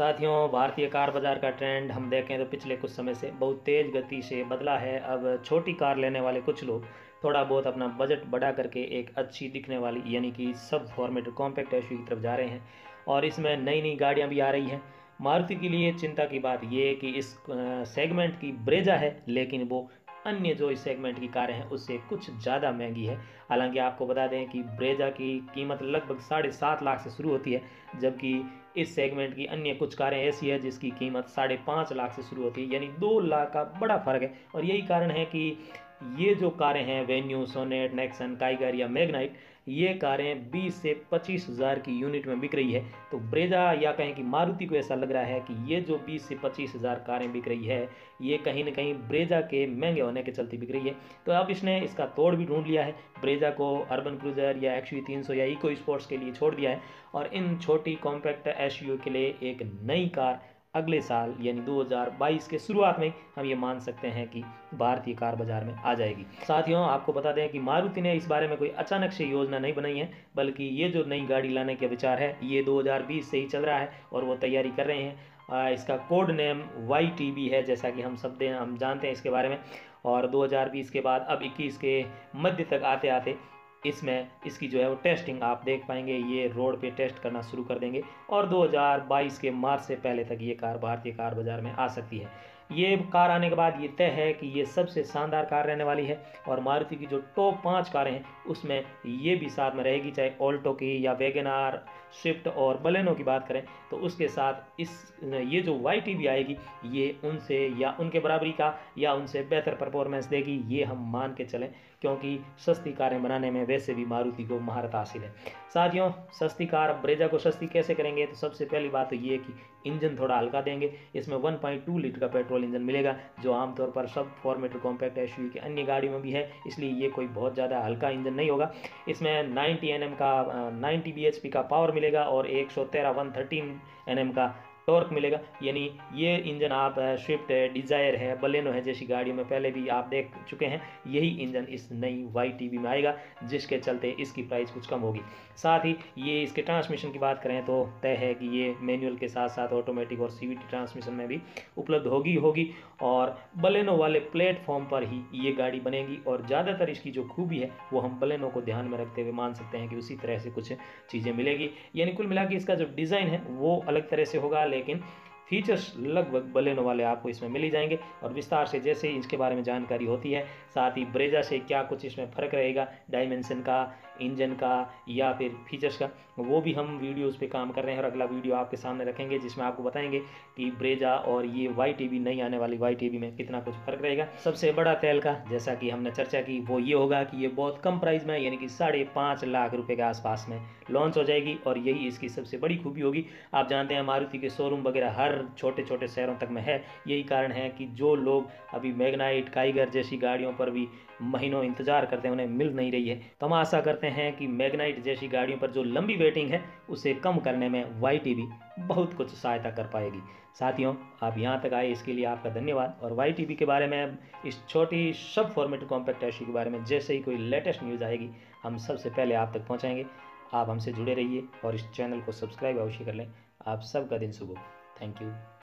साथियों, भारतीय कार बाज़ार का ट्रेंड हम देखें तो पिछले कुछ समय से बहुत तेज़ गति से बदला है। अब छोटी कार लेने वाले कुछ लोग थोड़ा बहुत अपना बजट बढ़ा करके एक अच्छी दिखने वाली यानी कि सब फॉर्मेटर कॉम्पैक्ट एसयूवी की तरफ जा रहे हैं और इसमें नई नई गाड़ियां भी आ रही हैं। मारुति के लिए चिंता की बात यह है कि इस सेगमेंट की ब्रेजा है, लेकिन वो अन्य जो इस सेगमेंट की कारें हैं उससे कुछ ज़्यादा महंगी है। हालांकि आपको बता दें कि ब्रेजा की कीमत लगभग 7.5 लाख से शुरू होती है, जबकि इस सेगमेंट की अन्य कुछ कारें ऐसी है जिसकी कीमत 5.5 लाख से शुरू होती है, यानी 2 लाख का बड़ा फर्क है। और यही कारण है कि ये जो कारें हैं वेन्यू, सोनेट, नेक्सन, काइगर या मैग्नाइट, ये कारें 20 से 25,000 की यूनिट में बिक रही है। तो ब्रेजा या कहें कि मारुति को ऐसा लग रहा है कि ये जो 20 से 25,000 कारें बिक रही है ये कहीं ना कहीं ब्रेजा के महंगे होने के चलते बिक रही है। तो अब इसने इसका तोड़ भी ढूंढ लिया है। ब्रेजा को अर्बन क्रूजर या XUV300 या इको स्पोर्ट्स के लिए छोड़ दिया है और इन छोटी कॉम्पैक्ट एसयूवी के लिए एक नई कार अगले साल यानी 2022 के शुरुआत में हम ये मान सकते हैं कि भारतीय कार बाजार में आ जाएगी। साथियों, आपको बता दें कि मारुति ने इस बारे में कोई अचानक से योजना नहीं बनाई है, बल्कि ये जो नई गाड़ी लाने का विचार है ये 2020 से ही चल रहा है और वो तैयारी कर रहे हैं। इसका कोड नेम YTB है, जैसा कि हम जानते हैं इसके बारे में। और 2020 के बाद अब 21 के मध्य तक आते आते इसमें इसकी जो है वो टेस्टिंग आप देख पाएंगे, ये रोड पे टेस्ट करना शुरू कर देंगे और 2022 के मार्च से पहले तक ये कार भारतीय कार बाज़ार में आ सकती है। ये कार आने के बाद ये तय है कि ये सबसे शानदार कार रहने वाली है और मारुति की जो टॉप 5 कारें हैं उसमें ये भी साथ में रहेगी। चाहे ऑल्टो की या WagonR, स्विफ्ट और बलेनो की बात करें तो उसके साथ ये जो YTB आएगी ये उनसे या उनके बराबरी का या उनसे बेहतर परफॉर्मेंस देगी, ये हम मान के चलें, क्योंकि सस्ती कारें बनाने में वैसे भी मारुति को महारत हासिल है। साथियों, सस्ती कार ब्रेजा को सस्ती कैसे करेंगे तो सबसे पहली बात तो ये कि इंजन थोड़ा हल्का देंगे। इसमें 1.2 लीटर का पेट्रोल इंजन मिलेगा जो आमतौर पर सब फॉर्मेटर कॉम्पैक्ट एसयूवी के अन्य गाड़ियों में भी है, इसलिए ये कोई बहुत ज़्यादा हल्का इंजन नहीं होगा। इसमें 90 bhp का पावर मिलेगा और 113 का टॉर्क मिलेगा, यानी ये इंजन आप स्विफ्ट है, डिज़ायर है, बलेनो है जैसी गाड़ियों में पहले भी आप देख चुके हैं। यही इंजन इस नई YTB में आएगा, जिसके चलते इसकी प्राइस कुछ कम होगी। साथ ही ये इसके ट्रांसमिशन की बात करें तो तय है कि ये मैनुअल के साथ साथ ऑटोमेटिक और CVT ट्रांसमिशन में भी उपलब्ध होगी और बलेनो वाले प्लेटफॉर्म पर ही ये गाड़ी बनेगी। और ज़्यादातर इसकी जो खूबी है वो हम बलेनो को ध्यान में रखते हुए मान सकते हैं कि उसी तरह से कुछ चीज़ें मिलेगी, यानी कुल मिला के इसका जो डिज़ाइन है वो अलग तरह से होगा, लेकिन फीचर्स लगभग बलेनो वाले आपको इसमें मिल ही जाएंगे। और विस्तार से जैसे ही इसके बारे में जानकारी होती है, साथ ही ब्रेजा से क्या कुछ इसमें फ़र्क रहेगा डायमेंशन का, इंजन का या फिर फीचर्स का, वो भी हम वीडियोस पे काम कर रहे हैं और अगला वीडियो आपके सामने रखेंगे जिसमें आपको बताएंगे कि ब्रेजा और ये YTB नई आने वाली YTB में कितना कुछ फ़र्क रहेगा। सबसे बड़ा तेल का जैसा कि हमने चर्चा की वो ये होगा कि ये बहुत कम प्राइस में यानी कि 5.5 लाख रुपये के आसपास में लॉन्च हो जाएगी और यही इसकी सबसे बड़ी खूबी होगी। आप जानते हैं मारुति के शोरूम वगैरह हर छोटे छोटे शहरों तक में है, यही कारण है कि जो लोग अभी मैग्नाइट, काइगर जैसी गाड़ियों पर भी महीनों इंतजार करते हैं उन्हें मिल नहीं रही है। तो हम आशा करते हैं कि मैग्नाइट जैसी गाड़ियों पर जो लंबी वेटिंग है उसे कम करने में YTB बहुत कुछ सहायता कर पाएगी। साथियों, आप यहाँ तक आए इसके लिए आपका धन्यवाद। और YTB के बारे में, इस छोटी सब फॉर्मेट कॉम्पैक्ट एसयूवी के बारे में जैसे ही कोई लेटेस्ट न्यूज़ आएगी हम सबसे पहले आप तक पहुँचाएँगे। आप हमसे जुड़े रहिए और इस चैनल को सब्सक्राइब अवश्य कर लें। आप सबका दिन शुभ हो। Thank you.